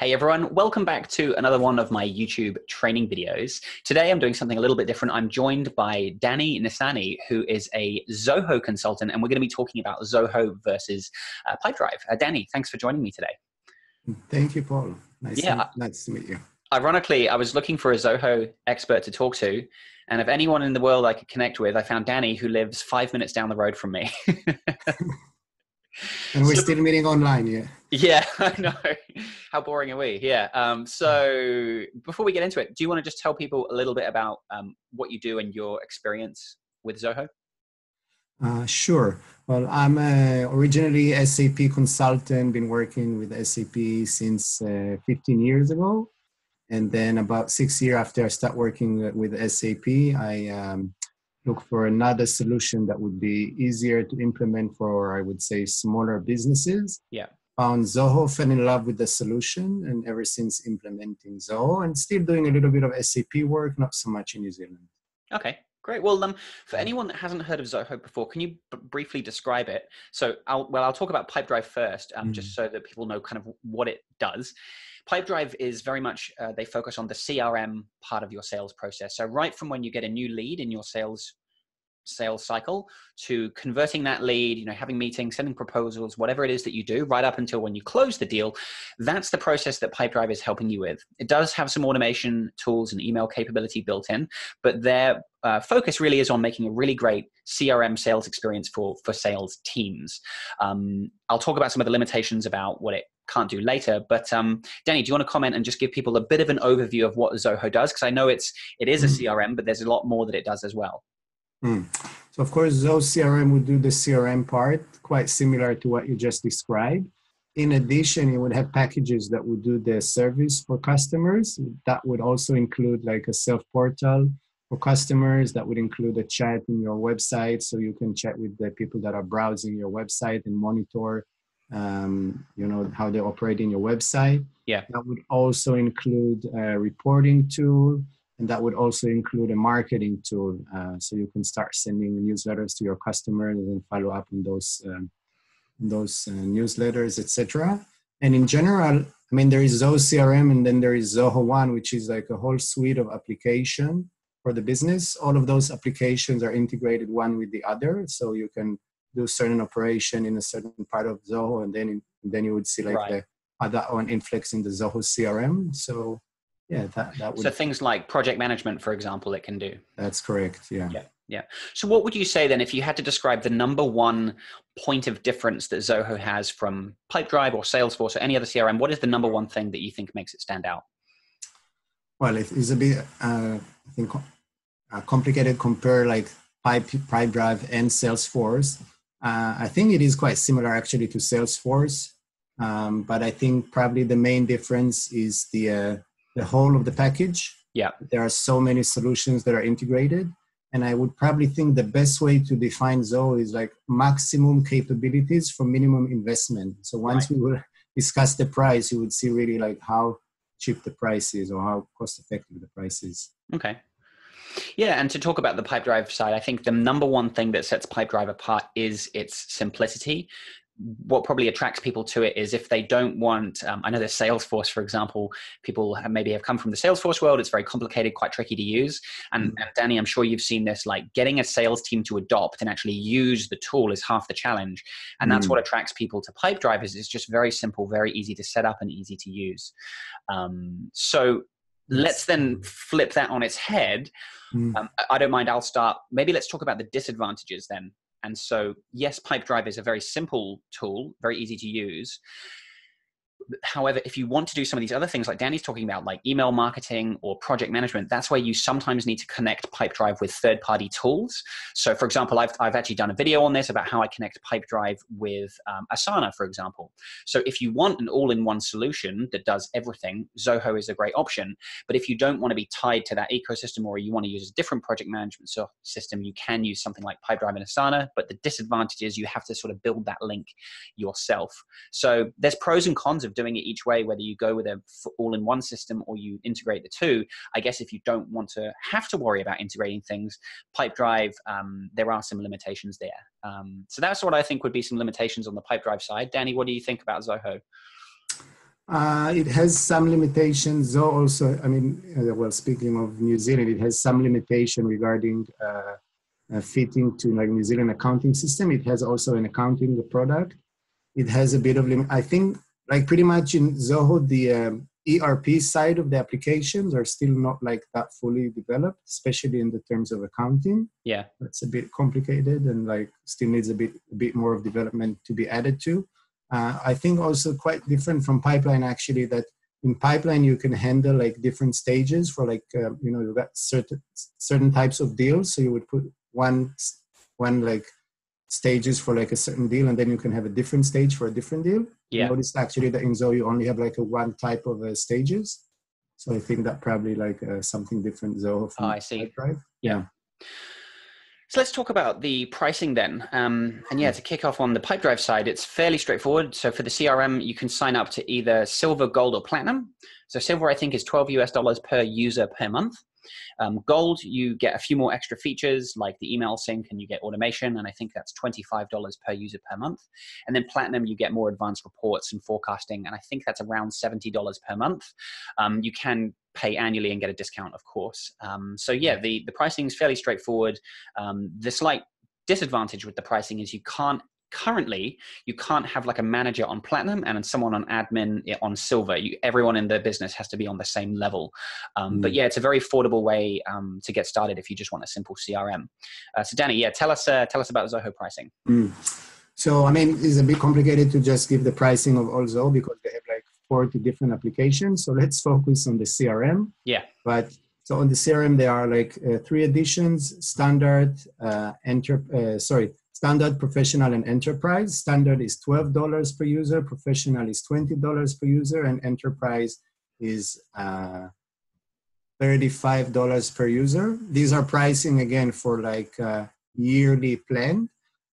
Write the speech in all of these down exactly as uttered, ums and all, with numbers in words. Hey everyone, welcome back to another one of my YouTube training videos. Today I'm doing something a little bit different. I'm joined by Danny Nissani, who is a Zoho consultant, and we're going to be talking about Zoho versus uh, Pipedrive. Uh, Danny, thanks for joining me today. Thank you, Paul. Nice, yeah. to, nice to meet you. Ironically, I was looking for a Zoho expert to talk to, and of anyone in the world I could connect with, I found Danny, who lives five minutes down the road from me. And we're so, still meeting online, yeah. Yeah, I know. How boring are we? Yeah. Um, so before we get into it, do you want to just tell people a little bit about um, what you do and your experience with Zoho? Uh, sure. Well, I'm uh, originally S A P consultant, been working with S A P since uh, fifteen years ago. And then about six years after I start working with S A P, I um, look for another solution that would be easier to implement for, I would say, smaller businesses. Yeah. Found Zoho, fell in love with the solution, and ever since implementing Zoho and still doing a little bit of S A P work, not so much in New Zealand. Okay, great. Well, um, for anyone that hasn't heard of Zoho before, can you b briefly describe it? So, I'll, well, I'll talk about Pipedrive first, um, mm. just so that people know kind of what it does. Pipedrive is very much, uh, they focus on the C R M part of your sales process. So right from when you get a new lead in your sales sales cycle to converting that lead, you know, having meetings, sending proposals, whatever it is that you do, right up until when you close the deal, that's the process that Pipedrive is helping you with. It does have some automation tools and email capability built in, but their uh, focus really is on making a really great C R M sales experience for, for sales teams. Um, I'll talk about some of the limitations about what it can't do later, but um, Danny, do you want to comment and just give people a bit of an overview of what Zoho does? Because I know it's it is a C R M, but there's a lot more that it does as well. Mm. So of course, Zoho C R M would do the C R M part, quite similar to what you just described. In addition, it would have packages that would do the service for customers. That would also include like a self-portal for customers. That would include a chat in your website, so you can chat with the people that are browsing your website and monitor um you know how they operate in your website. Yeah, that would also include a reporting tool, and that would also include a marketing tool, uh, so you can start sending newsletters to your customers and follow up on those um, those uh, newsletters, etc. And in general, I mean, there is Zoho C R M, and then there is Zoho One, which is like a whole suite of application for the business. All of those applications are integrated one with the other, so you can do certain operation in a certain part of Zoho, and then then you would see like right. the other one influencing the Zoho C R M. So yeah, that, that would. So things like project management, for example, it can do. That's correct. Yeah. Yeah. Yeah. So what would you say then, if you had to describe the number one point of difference that Zoho has from Pipedrive or Salesforce or any other C R M? What is the number one thing that you think makes it stand out? Well, it is a bit, uh, I think, uh, complicated. Compare like Pipedrive and Salesforce. Uh, I think it is quite similar actually to Salesforce, um, but I think probably the main difference is the, uh, the whole of the package. Yeah. There are so many solutions that are integrated, and I would probably think the best way to define Zoho is like maximum capabilities for minimum investment. So once right. we will discuss the price, you would see really like how cheap the price is or how cost effective the price is. Okay. Yeah, and to talk about the Pipedrive side, I think the number one thing that sets Pipedrive apart is its simplicity. What probably attracts people to it is if they don't want, um, I know there's Salesforce, for example, people have maybe have come from the Salesforce world. It's very complicated, quite tricky to use. And, mm-hmm. and Danny, I'm sure you've seen this, like getting a sales team to adopt and actually use the tool is half the challenge. And that's mm-hmm. what attracts people to Pipedrive. Is it's just very simple, very easy to set up and easy to use. Um, so let's then flip that on its head. Mm. Um, I don't mind, I'll start. Maybe let's talk about the disadvantages then. And so, yes, Pipedrive is a very simple tool, very easy to use. However, if you want to do some of these other things like Danny's talking about, like email marketing or project management, that's where you sometimes need to connect Pipedrive with third-party tools. So, for example, I've, I've actually done a video on this about how I connect Pipedrive with um, Asana, for example. So if you want an all-in-one solution that does everything, Zoho is a great option. But if you don't want to be tied to that ecosystem, or you want to use a different project management so system, you can use something like Pipedrive and Asana. But the disadvantage is you have to sort of build that link yourself. So there's pros and cons of doing it each way, whether you go with a all-in-one system or you integrate the two. I guess if you don't want to have to worry about integrating things, Pipedrive, um, there are some limitations there. Um, so that's what I think would be some limitations on the Pipedrive side. Danny, what do you think about Zoho? Uh, it has some limitations. Zoho also, I mean, well, speaking of New Zealand, it has some limitation regarding uh, uh, fitting to like New Zealand accounting system. It has also an accounting product. It has a bit of limit. I think like pretty much in Zoho, the um, E R P side of the applications are still not like that fully developed, especially in the terms of accounting. Yeah. That's a bit complicated and like still needs a bit, a bit more of development to be added to. Uh, I think also quite different from Pipeline, actually, that in Pipeline you can handle like different stages for like, uh, you know, you've got certain, certain types of deals. So you would put one, one like stages for like a certain deal, and then you can have a different stage for a different deal. Yeah. Notice actually that in Zoho you only have like a one type of uh, stages. So I think that probably like uh, something different Zoho from oh, I see. Pipedrive. Yeah. yeah. So let's talk about the pricing then. Um, and yeah, to kick off on the Pipedrive side, it's fairly straightforward. So for the C R M, you can sign up to either silver, gold, or platinum. So silver, I think, is twelve US dollars per user per month. Um, gold, you get a few more extra features like the email sync and you get automation. And I think that's twenty-five dollars per user per month. And then platinum, you get more advanced reports and forecasting. And I think that's around seventy dollars per month. Um, you can pay annually and get a discount, of course. Um, so yeah, the, the pricing is fairly straightforward. Um, the slight disadvantage with the pricing is you can't, currently, you can't have like a manager on platinum and someone on admin on silver. You, everyone in the business has to be on the same level. Um, mm. But yeah, it's a very affordable way um, to get started if you just want a simple C R M. Uh, so Danny, yeah, tell us, uh, tell us about Zoho pricing. Mm. So, I mean, it's a bit complicated to just give the pricing of all Zoho because they have like forty different applications. So let's focus on the C R M. Yeah. But so on the C R M, there are like uh, three editions: standard, uh, enter, uh, sorry, standard, professional, and enterprise. Standard is twelve dollars per user. Professional is twenty dollars per user, and enterprise is uh, thirty-five dollars per user. These are pricing again for like uh, yearly plan.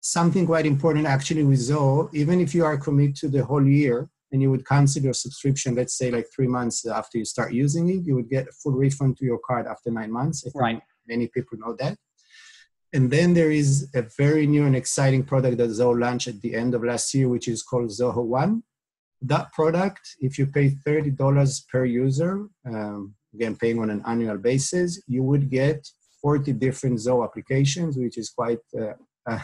Something quite important actually with Zoho, even if you are committed to the whole year, and you would cancel your subscription, let's say like three months after you start using it, you would get a full refund to your card after nine months. I think right. Many people know that. And then there is a very new and exciting product that Zoho launched at the end of last year, which is called Zoho One. That product, if you pay thirty dollars per user, um, again, paying on an annual basis, you would get forty different Zoho applications, which is quite uh, uh,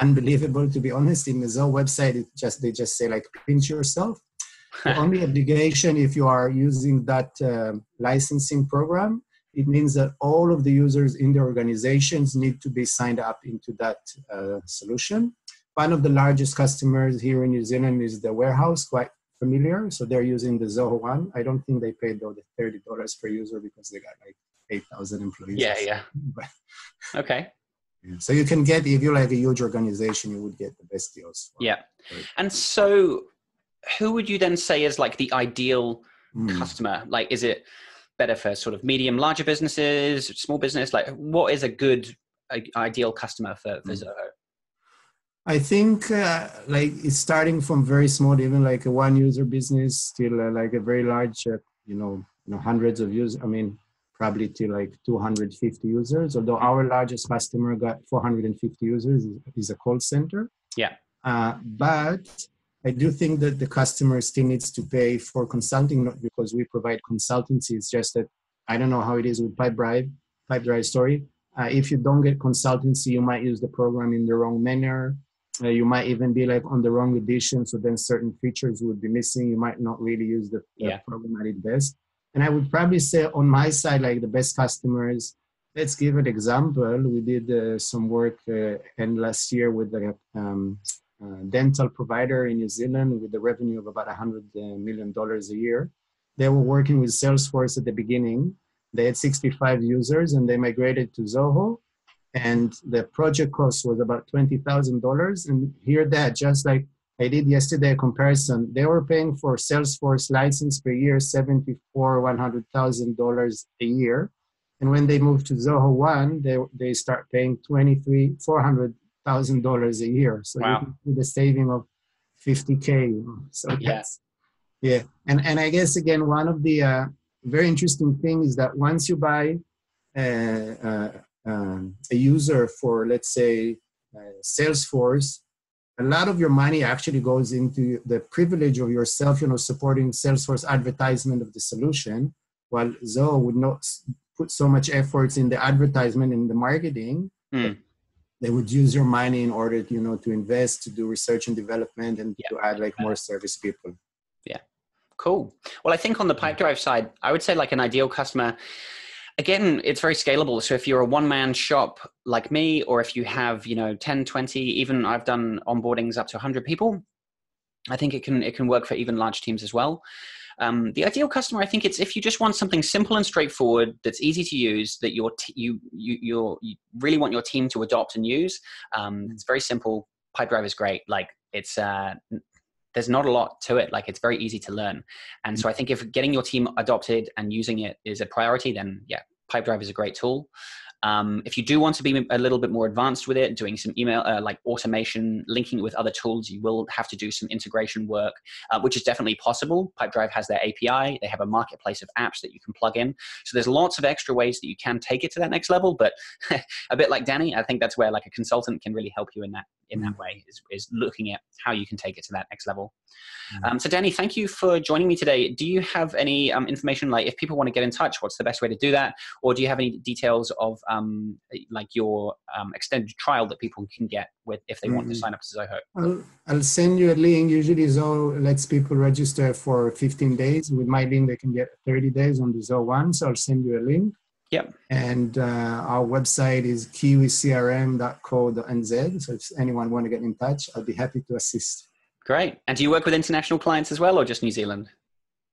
unbelievable, to be honest. In the Zoho website, it just they just say like pinch yourself. The only obligation if you are using that uh, licensing program, it means that all of the users in the organizations need to be signed up into that uh, solution. One of the largest customers here in New Zealand is the Warehouse, quite familiar. So they're using the Zoho One. I don't think they paid though the thirty dollars per user because they got like eight thousand employees. Yeah, yeah. Okay. So you can get, if you're like a huge organization, you would get the best deals. For, yeah. For and so who would you then say is like the ideal mm. customer? Like, is it better for sort of medium, larger businesses, small business? Like what is a good uh, ideal customer for, for mm. Zoho? I think uh, like it's starting from very small, even like a one user business, still uh, like a very large, uh, you know, you know, hundreds of users. I mean, probably to like two hundred fifty users, although our largest customer got four hundred fifty users, is a call center. Yeah. Uh, but I do think that the customer still needs to pay for consulting, not because we provide consultancy. It's just that, I don't know how it is with Pipedrive, Pipedrive story. Uh, if you don't get consultancy, you might use the program in the wrong manner. Uh, you might even be like on the wrong edition. So then certain features would be missing. You might not really use the, the yeah. program at its best. And I would probably say on my side, like the best customers, let's give an example. We did uh, some work uh, end last year with a um, uh, dental provider in New Zealand with a revenue of about one hundred million dollars a year. They were working with Salesforce at the beginning. They had sixty-five users and they migrated to Zoho. And the project cost was about twenty thousand dollars. And here that just like I did yesterday a comparison. They were paying for Salesforce license per year, seventy-four, one hundred thousand dollars a year, and when they moved to Zoho One, they they start paying twenty-three, four hundred thousand dollars a year. So wow. You can see the saving of fifty k. So yes, yeah. yeah, and and I guess again one of the uh, very interesting things is that once you buy uh, uh, uh, a user for let's say uh, Salesforce. a lot of your money actually goes into the privilege of yourself, you know, supporting Salesforce advertisement of the solution, while Zoho would not put so much efforts in the advertisement and the marketing. Mm. They would use your money in order, you know, to invest, to do research and development, and yeah. to add like more service people. Yeah, cool. Well, I think on the Pipedrive side, I would say like an ideal customer, again, it's very scalable. So if you're a one-man shop like me, or if you have, you know, ten, twenty, even I've done onboardings up to one hundred people, I think it can, it can work for even large teams as well. Um, the ideal customer, I think it's if you just want something simple and straightforward, that's easy to use, that your t you, you, you're, you really want your team to adopt and use. Um, it's very simple. Pipedrive is great. Like it's, uh, there's not a lot to it. Like it's very easy to learn. And so I think if getting your team adopted and using it is a priority, then yeah, Pipedrive is a great tool. Um, if you do want to be a little bit more advanced with it, doing some email, uh, like automation, linking it with other tools, you will have to do some integration work, uh, which is definitely possible. Pipedrive has their A P I. They have a marketplace of apps that you can plug in. So there's lots of extra ways that you can take it to that next level. But a bit like Danny, I think that's where like a consultant can really help you in that, in that way, is, is looking at how you can take it to that next level. Um, so Danny, thank you for joining me today. Do you have any um, information, like if people want to get in touch, what's the best way to do that? Or do you have any details of um, like your um, extended trial that people can get with if they mm-hmm. want to sign up to Zoho? I'll, I'll send you a link. Usually Zoho lets people register for fifteen days. With my link, they can get thirty days on the Zoho One. So I'll send you a link. Yep. And uh, our website is kiwi c r m dot co dot n z. So if anyone want to get in touch, I'll be happy to assist. Great. And do you work with international clients as well, or just New Zealand?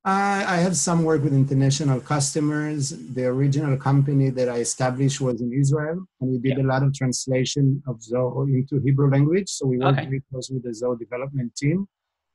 Uh, I have some work with international customers. The original company that I established was in Israel, and we did yep. a lot of translation of Zoho into Hebrew language. So we work okay. very close with the Zoho development team.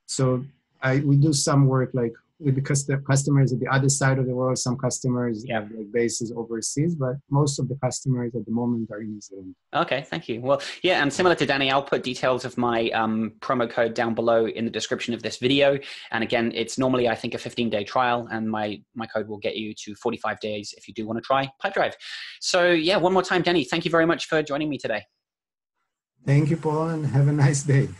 So I, we do some work like with the customers at the other side of the world. Some customers yep. have like bases overseas, but most of the customers at the moment are in New Zealand. Okay, thank you. Well, yeah, and similar to Danny, I'll put details of my um, promo code down below in the description of this video. And again, it's normally, I think, a fifteen day trial, and my, my code will get you to forty-five days if you do want to try Pipedrive. So yeah, one more time, Danny, thank you very much for joining me today. Thank you, Paul, and have a nice day.